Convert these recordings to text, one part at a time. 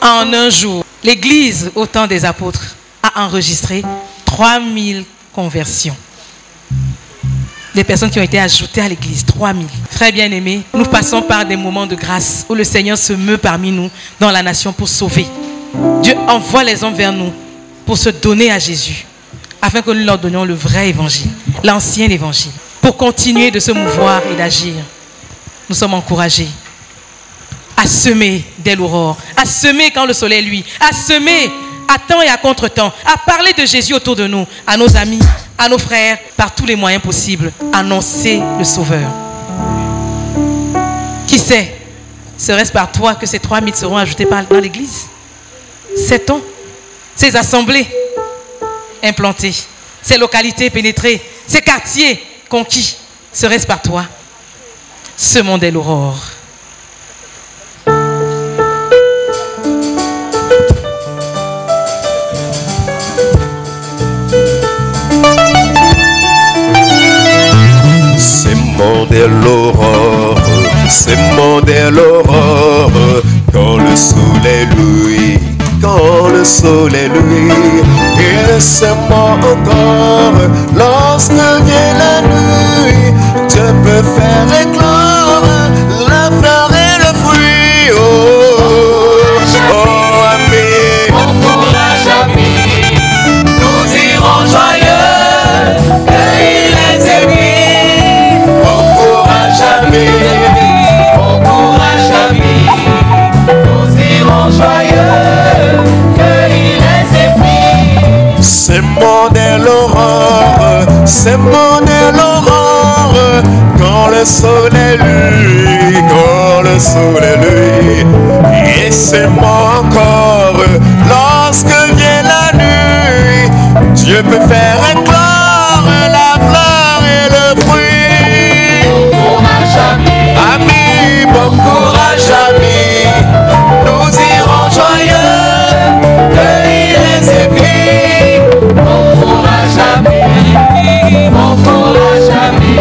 En un jour, l'Église au temps des apôtres a enregistré 3000 conversions. Des personnes qui ont été ajoutées à l'Église, 3000. Très bien aimés, nous passons par des moments de grâce où le Seigneur se meut parmi nous dans la nation pour sauver. Dieu envoie les hommes vers nous pour se donner à Jésus, afin que nous leur donnions le vrai évangile, l'ancien évangile. Pour continuer de se mouvoir et d'agir, nous sommes encouragés à semer dès l'aurore, à semer quand le soleil luit, à semer à temps et à contre-temps, à parler de Jésus autour de nous, à nos amis, à nos frères, par tous les moyens possibles, annoncer le Sauveur. Qui sait, serait-ce par toi que ces 3000 seront ajoutés dans l'Église? Sait-on? Ces assemblées implantées, ces localités pénétrées, ces quartiers conquis, serait-ce par toi? Semons dès l'aurore. Semons dès l'aurore, semons dès l'aurore, quand le soleil luit, quand le soleil luit, et semons encore, lorsque vient la nuit, Dieu peut faire éclore la fleur et le fruit. Oh, oh ami, bon courage ami, nous irons joyeux, cueillir les ennemis. Bon courage ami, bon courage ami, nous irons joyeux, cueillir les ennemis. C'est mon dès l'aurore, c'est mon dès l'aurore, quand le soleil luit, quand le soleil luit, et c'est moi encore, lorsque vient la nuit, Dieu peut faire éclore la fleur et le fruit. Bon courage ami, ami, bon courage ami, nous irons joyeux, cueillir les épis. Bon courage ami, bon courage ami,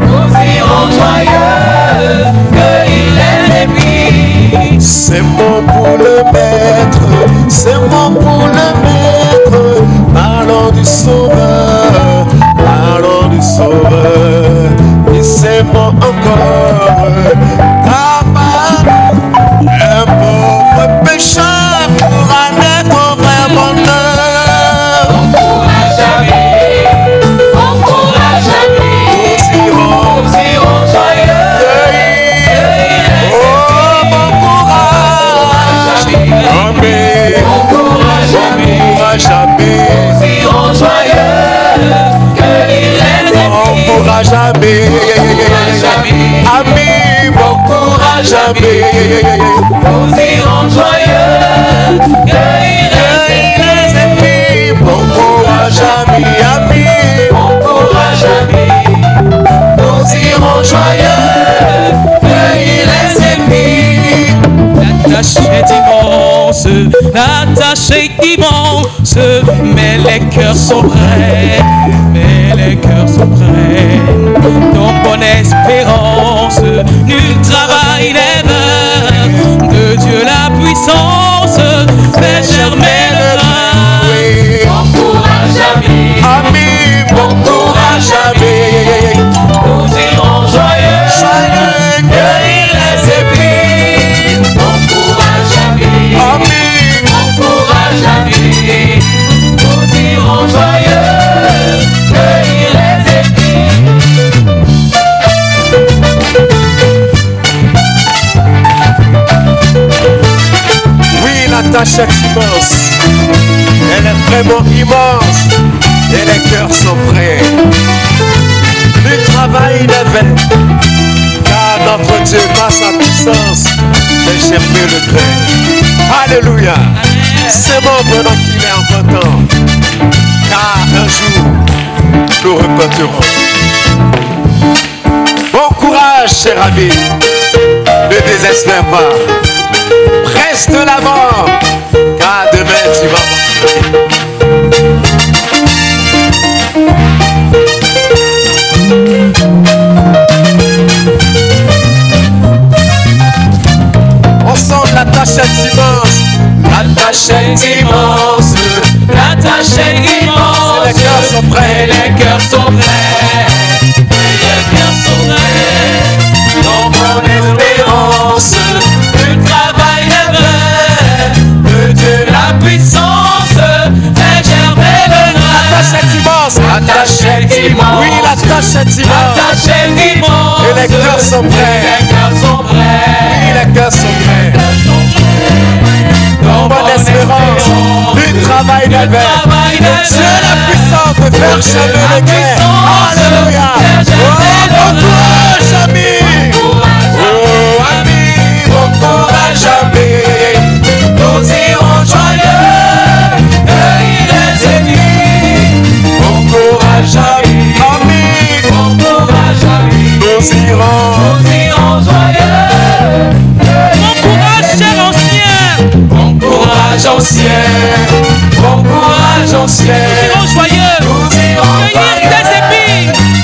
nous irons joyeux, cueillir les épis. C'est bon pour le maître, c'est bon pour le maître, parlons du Sauveur, parlons du Sauveur. Et c'est bon encore, car par un pauvre pécheur pourra naître au vrai bonheur. Bon courage ami, bon courage ami, nous irons joyeux. Oh bon courage ami, bon courage ami, nous irons joyeux, bon courage ami, ami, bon courage ami, nous irons joyeux, cueillir les épis. Bon courage ami, bon courage ami, nous irons joyeux, cueillir les épis. La tâche est immense, la tâche est immense, mais les cœurs sont prêts, mais les cœurs sont prêts. Dans bonne espérance, nul travail n'est vain, de Dieu la puissance fait germer le vin. Bon courage ami, ami, bon courage ami, nous irons joyeux, joyeux, cueillir les épis. Ami, bon courage ami, nous irons joyeux, cueillir les épis. Oui, la tâche est immense, elle est vraiment immense, et les cœurs sont prêts. Le travail n'est vain, car notre Dieu par sa puissance fait germer le grain. Alléluia. C'est bon pendant qu'il est important, car un jour nous repentirons. Bon courage, cher ami, ne désespère pas, reste l'avant, car demain tu vas marcher. On sent la tâche est immense, ta chaîne immense, t'as ta chaîne immense. Les cœurs sont prêts, les cœurs sont prêts, et les cœurs sont prêts. Dans mon espérance, tu travailles de vrai, de Dieu la puissance, et j'aimerais le vrai. À ta chaîne immense, oui, la chaîne immense, ta chaîne immense. Et les cœurs sont prêts, les cœurs sont prêts, les cœurs sont prêts. Dans mon espérance, du travail de verre, Dieu la puissance de faire jamais le guerre. Alléluia. Bon courage, ami. Oh, ami, bon courage, ami. Nous irons joyeux, et les ennemis. Bon courage, ami. Ami, bon courage, ami. Nous irons joyeux. Bon courage, cher ancien. Bon courage ancien, nous irons joyeux, nous irons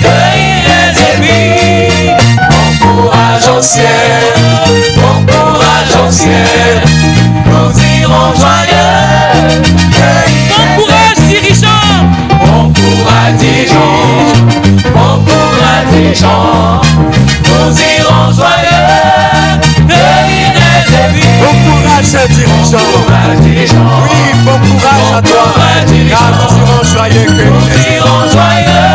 cueillir les ennemis, bon courage ancien, nous irons joyeux, bon courage dirigeant, bon courage dirigeant, nous irons joyeux, bon courage dirigeant, oui, bon courage à toi, car nous irons joyeux.